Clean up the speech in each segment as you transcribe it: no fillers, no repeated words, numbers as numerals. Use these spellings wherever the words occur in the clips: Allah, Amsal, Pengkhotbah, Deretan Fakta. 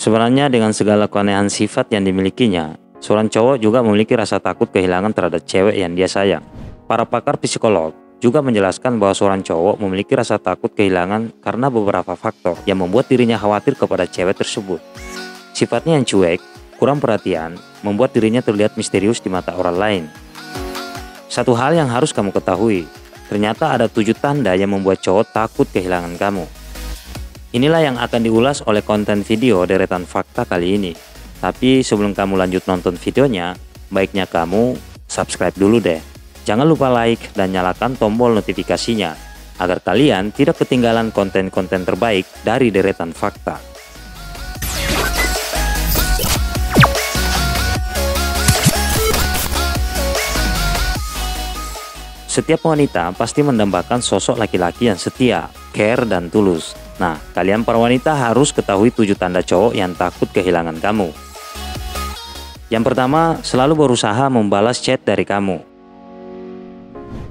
Sebenarnya dengan segala keanehan sifat yang dimilikinya, seorang cowok juga memiliki rasa takut kehilangan terhadap cewek yang dia sayang. Para pakar psikolog juga menjelaskan bahwa seorang cowok memiliki rasa takut kehilangan karena beberapa faktor yang membuat dirinya khawatir kepada cewek tersebut. Sifatnya yang cuek, kurang perhatian, membuat dirinya terlihat misterius di mata orang lain. Satu hal yang harus kamu ketahui, ternyata ada 7 tanda yang membuat cowok takut kehilangan kamu. Inilah yang akan diulas oleh konten video Deretan Fakta kali ini. Tapi sebelum kamu lanjut nonton videonya, baiknya kamu subscribe dulu deh. Jangan lupa like dan nyalakan tombol notifikasinya, agar kalian tidak ketinggalan konten-konten terbaik dari Deretan Fakta. Setiap wanita pasti mendambakan sosok laki-laki yang setia, care, dan tulus. Nah, kalian para wanita harus ketahui 7 tanda cowok yang takut kehilangan kamu. Yang pertama, selalu berusaha membalas chat dari kamu.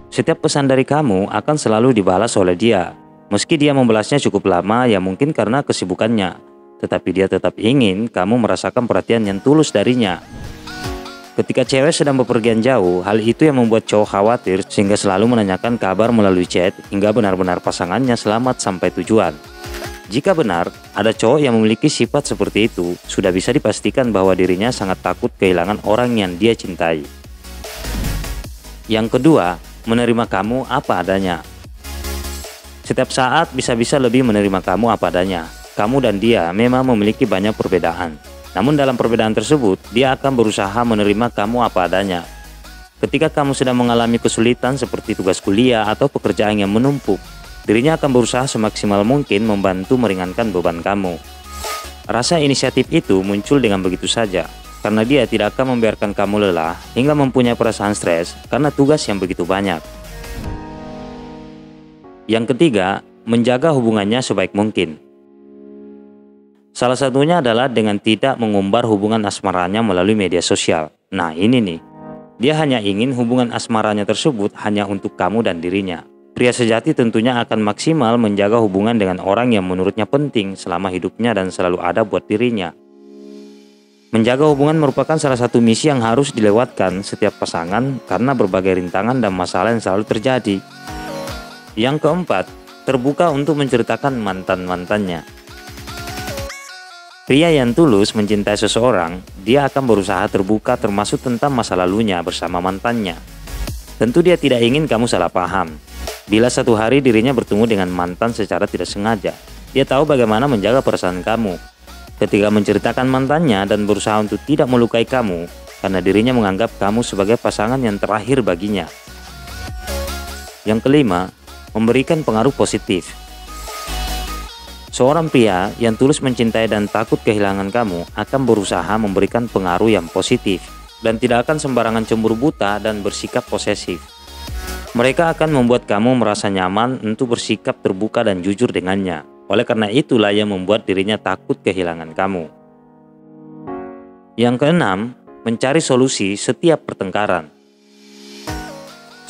Setiap pesan dari kamu akan selalu dibalas oleh dia. Meski dia membalasnya cukup lama, ya mungkin karena kesibukannya, tetapi dia tetap ingin kamu merasakan perhatian yang tulus darinya. Ketika cewek sedang bepergian jauh, hal itu yang membuat cowok khawatir sehingga selalu menanyakan kabar melalui chat hingga benar-benar pasangannya selamat sampai tujuan. Jika benar, ada cowok yang memiliki sifat seperti itu, sudah bisa dipastikan bahwa dirinya sangat takut kehilangan orang yang dia cintai. Yang kedua, menerima kamu apa adanya. Setiap saat bisa-bisa lebih menerima kamu apa adanya. Kamu dan dia memang memiliki banyak perbedaan. Namun dalam perbedaan tersebut, dia akan berusaha menerima kamu apa adanya. Ketika kamu sedang mengalami kesulitan seperti tugas kuliah atau pekerjaan yang menumpuk, dirinya akan berusaha semaksimal mungkin membantu meringankan beban kamu. Rasa inisiatif itu muncul dengan begitu saja, karena dia tidak akan membiarkan kamu lelah hingga mempunyai perasaan stres karena tugas yang begitu banyak. Yang ketiga, menjaga hubungannya sebaik mungkin. Salah satunya adalah dengan tidak mengumbar hubungan asmaranya melalui media sosial. Nah, ini nih, dia hanya ingin hubungan asmaranya tersebut hanya untuk kamu dan dirinya. Pria sejati tentunya akan maksimal menjaga hubungan dengan orang yang menurutnya penting selama hidupnya dan selalu ada buat dirinya. Menjaga hubungan merupakan salah satu misi yang harus dilewatkan setiap pasangan karena berbagai rintangan dan masalah yang selalu terjadi. Yang keempat, terbuka untuk menceritakan mantan-mantannya. Pria yang tulus mencintai seseorang, dia akan berusaha terbuka termasuk tentang masa lalunya bersama mantannya. Tentu dia tidak ingin kamu salah paham. Bila satu hari dirinya bertemu dengan mantan secara tidak sengaja, dia tahu bagaimana menjaga perasaan kamu. Ketika menceritakan mantannya dan berusaha untuk tidak melukai kamu, karena dirinya menganggap kamu sebagai pasangan yang terakhir baginya. Yang kelima, memberikan pengaruh positif. Seorang pria yang tulus mencintai dan takut kehilangan kamu akan berusaha memberikan pengaruh yang positif, dan tidak akan sembarangan cemburu buta dan bersikap posesif. Mereka akan membuat kamu merasa nyaman untuk bersikap terbuka dan jujur dengannya. Oleh karena itulah yang membuat dirinya takut kehilangan kamu. Yang keenam, mencari solusi setiap pertengkaran.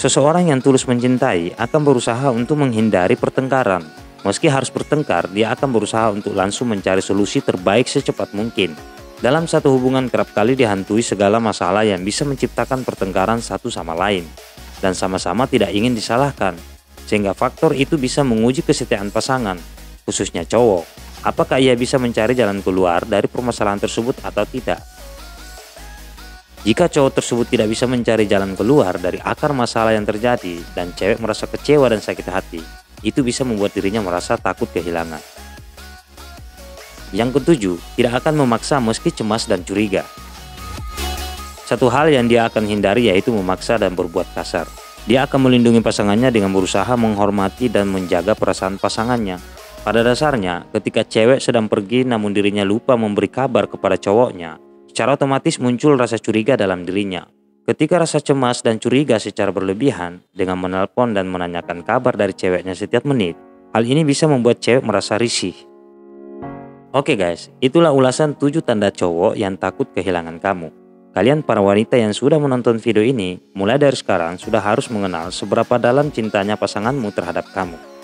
Seseorang yang tulus mencintai akan berusaha untuk menghindari pertengkaran. Meski harus bertengkar, dia akan berusaha untuk langsung mencari solusi terbaik secepat mungkin. Dalam satu hubungan kerap kali dihantui segala masalah yang bisa menciptakan pertengkaran satu sama lain. Dan sama-sama tidak ingin disalahkan, sehingga faktor itu bisa menguji kesetiaan pasangan, khususnya cowok. Apakah ia bisa mencari jalan keluar dari permasalahan tersebut atau tidak? Jika cowok tersebut tidak bisa mencari jalan keluar dari akar masalah yang terjadi dan cewek merasa kecewa dan sakit hati, itu bisa membuat dirinya merasa takut kehilangan. Yang ketujuh, tidak akan memaksa meski cemas dan curiga. Satu hal yang dia akan hindari yaitu memaksa dan berbuat kasar. Dia akan melindungi pasangannya dengan berusaha menghormati dan menjaga perasaan pasangannya. Pada dasarnya, ketika cewek sedang pergi namun dirinya lupa memberi kabar kepada cowoknya, secara otomatis muncul rasa curiga dalam dirinya. Ketika rasa cemas dan curiga secara berlebihan, dengan menelpon dan menanyakan kabar dari ceweknya setiap menit, hal ini bisa membuat cewek merasa risih. Oke guys, itulah ulasan 7 tanda cowok yang takut kehilangan kamu. Kalian para wanita yang sudah menonton video ini, mulai dari sekarang sudah harus mengenal seberapa dalam cintanya pasanganmu terhadap kamu.